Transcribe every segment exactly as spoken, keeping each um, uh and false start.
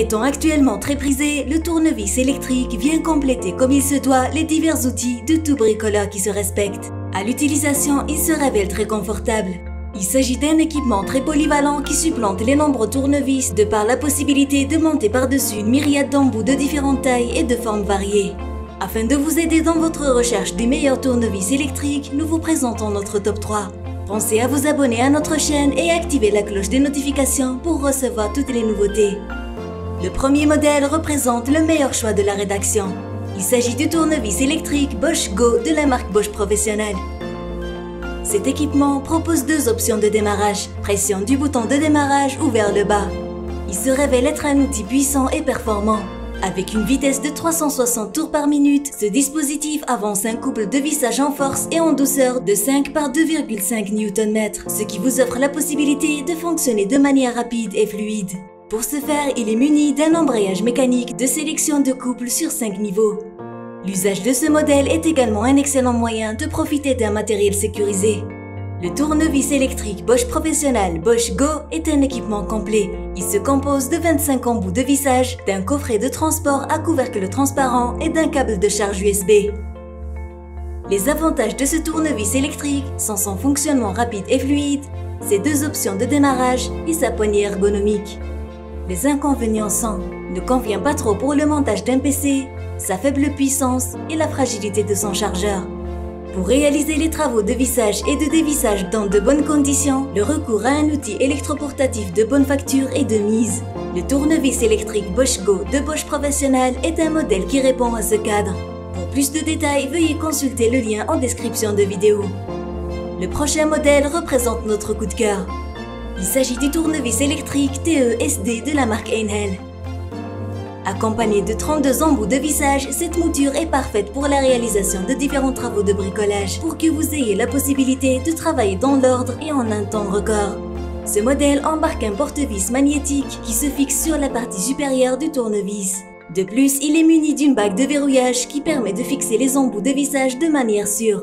Étant actuellement très prisé, le tournevis électrique vient compléter comme il se doit les divers outils de tout bricoleur qui se respecte. À l'utilisation, il se révèle très confortable. Il s'agit d'un équipement très polyvalent qui supplante les nombreux tournevis de par la possibilité de monter par-dessus une myriade d'embouts de différentes tailles et de formes variées. Afin de vous aider dans votre recherche des meilleurs tournevis électriques, nous vous présentons notre top trois. Pensez à vous abonner à notre chaîne et à activer la cloche des notifications pour recevoir toutes les nouveautés. Le premier modèle représente le meilleur choix de la rédaction. Il s'agit du tournevis électrique Bosch Go de la marque Bosch Professional. Cet équipement propose deux options de démarrage, pression du bouton de démarrage ou vers le bas. Il se révèle être un outil puissant et performant. Avec une vitesse de trois cent soixante tours par minute, ce dispositif avance un couple de vissages en force et en douceur de cinq par deux virgule cinq newton mètres, ce qui vous offre la possibilité de fonctionner de manière rapide et fluide. Pour ce faire, il est muni d'un embrayage mécanique de sélection de couple sur cinq niveaux. L'usage de ce modèle est également un excellent moyen de profiter d'un matériel sécurisé. Le tournevis électrique Bosch Professional Bosch Go est un équipement complet. Il se compose de vingt-cinq embouts de vissage, d'un coffret de transport à couvercle transparent et d'un câble de charge U S B. Les avantages de ce tournevis électrique sont son fonctionnement rapide et fluide, ses deux options de démarrage et sa poignée ergonomique. Les inconvénients sont, ne convient pas trop pour le montage d'un P C, sa faible puissance et la fragilité de son chargeur. Pour réaliser les travaux de vissage et de dévissage dans de bonnes conditions, le recours à un outil électroportatif de bonne facture est de mise. Le tournevis électrique Bosch Go de Bosch Professional est un modèle qui répond à ce cadre. Pour plus de détails, veuillez consulter le lien en description de vidéo. Le prochain modèle représente notre coup de cœur. Il s'agit du tournevis électrique T E S D de la marque Einhell. Accompagné de trente-deux embouts de vissage, cette mouture est parfaite pour la réalisation de différents travaux de bricolage pour que vous ayez la possibilité de travailler dans l'ordre et en un temps record. Ce modèle embarque un porte-vis magnétique qui se fixe sur la partie supérieure du tournevis. De plus, il est muni d'une bague de verrouillage qui permet de fixer les embouts de vissage de manière sûre.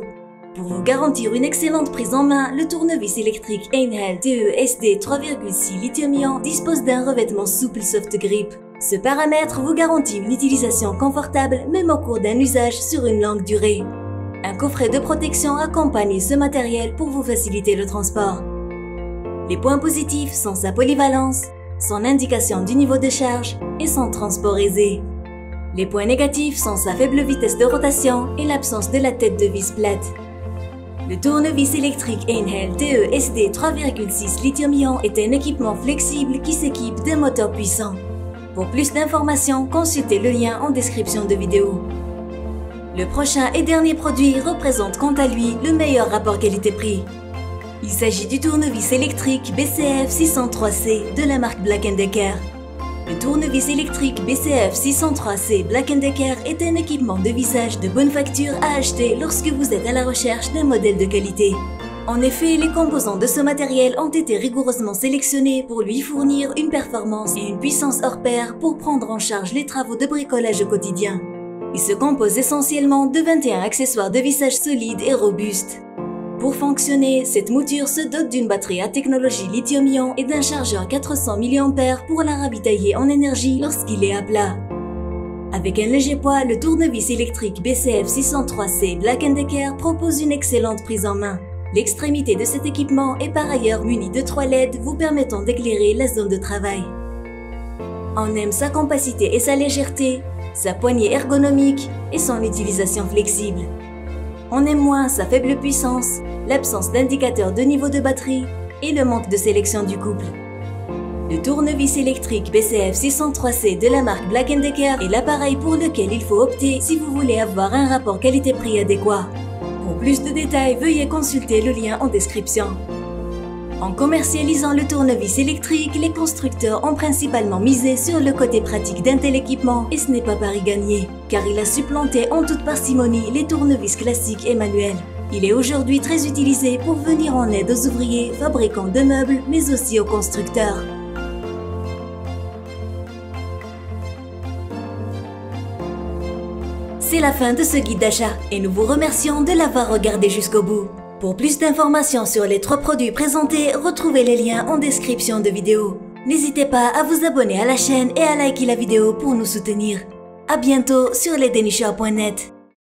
Pour vous garantir une excellente prise en main, le tournevis électrique Einhell T E S D trois virgule six lithium-ion dispose d'un revêtement souple soft grip. Ce paramètre vous garantit une utilisation confortable même au cours d'un usage sur une longue durée. Un coffret de protection accompagne ce matériel pour vous faciliter le transport. Les points positifs sont sa polyvalence, son indication du niveau de charge et son transport aisé. Les points négatifs sont sa faible vitesse de rotation et l'absence de la tête de vis plate. Le tournevis électrique Einhell T E S D trois virgule six lithium-ion est un équipement flexible qui s'équipe d'un moteur puissant. Pour plus d'informations, consultez le lien en description de vidéo. Le prochain et dernier produit représente quant à lui le meilleur rapport qualité-prix. Il s'agit du tournevis électrique B C F six cent trois C de la marque Black and Decker. Le tournevis électrique B C F six cent trois C Black and Decker est un équipement de vissage de bonne facture à acheter lorsque vous êtes à la recherche d'un modèle de qualité. En effet, les composants de ce matériel ont été rigoureusement sélectionnés pour lui fournir une performance et une puissance hors pair pour prendre en charge les travaux de bricolage au quotidien. Il se compose essentiellement de vingt et un accessoires de vissage solides et robustes. Pour fonctionner, cette mouture se dote d'une batterie à technologie lithium-ion et d'un chargeur quatre cents milliampères heure pour la ravitailler en énergie lorsqu'il est à plat. Avec un léger poids, le tournevis électrique B C F six cent trois C Black and Decker propose une excellente prise en main. L'extrémité de cet équipement est par ailleurs munie de trois L E D vous permettant d'éclairer la zone de travail. On aime sa compacité et sa légèreté, sa poignée ergonomique et son utilisation flexible. On aime moins sa faible puissance, l'absence d'indicateurs de niveau de batterie et le manque de sélection du couple. Le tournevis électrique B C F six cent trois C de la marque Black and Decker est l'appareil pour lequel il faut opter si vous voulez avoir un rapport qualité-prix adéquat. Pour plus de détails, veuillez consulter le lien en description. En commercialisant le tournevis électrique, les constructeurs ont principalement misé sur le côté pratique d'un tel équipement et ce n'est pas pari gagné, car il a supplanté en toute parcimonie les tournevis classiques et manuels. Il est aujourd'hui très utilisé pour venir en aide aux ouvriers, fabricants de meubles, mais aussi aux constructeurs. C'est la fin de ce guide d'achat et nous vous remercions de l'avoir regardé jusqu'au bout. Pour plus d'informations sur les trois produits présentés, retrouvez les liens en description de vidéo. N'hésitez pas à vous abonner à la chaîne et à liker la vidéo pour nous soutenir. A bientôt sur les lesdénicheurs point net.